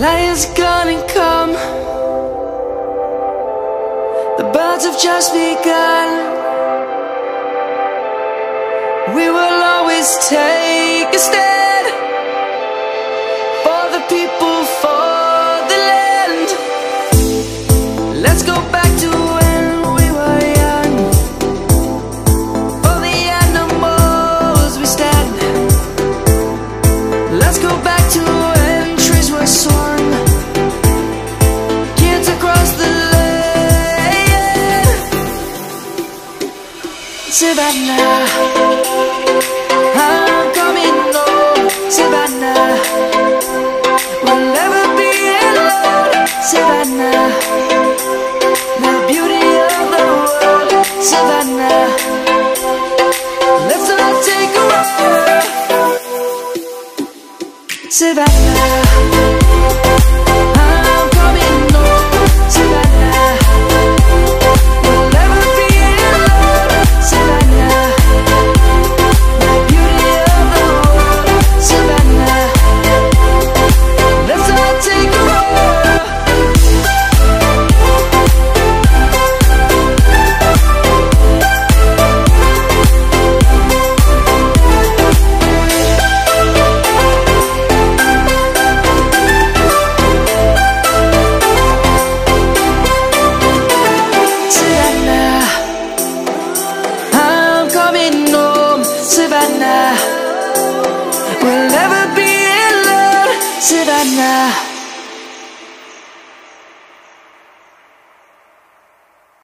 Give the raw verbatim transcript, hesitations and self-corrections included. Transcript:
Lions gonna come, the birds have just begun. We will always take a stand for the people, for the land. Let's go back to when we were young. For the animals we stand. Let's go back to when trees were sworn. Savannah, I'm coming home. Savannah, we'll never be alone. Savannah, the beauty of the world. Savannah, let's all take a walk. Savannah. Savannah, we'll never be alone. Savannah.